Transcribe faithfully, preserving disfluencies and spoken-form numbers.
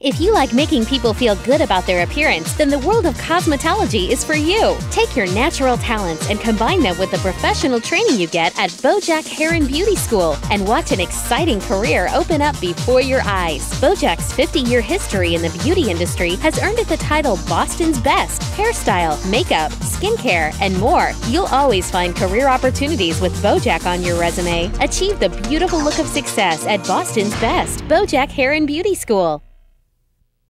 If you like making people feel good about their appearance, then the world of cosmetology is for you. Take your natural talents and combine them with the professional training you get at Bojack Beauty School and watch an exciting career open up before your eyes. Bojack's fifty-year history in the beauty industry has earned it the title Boston's Best. Hairstyle, makeup, skincare, and more. You'll always find career opportunities with Bojack on your resume. Achieve the beautiful look of success at Boston's Best, Bojack Beauty School.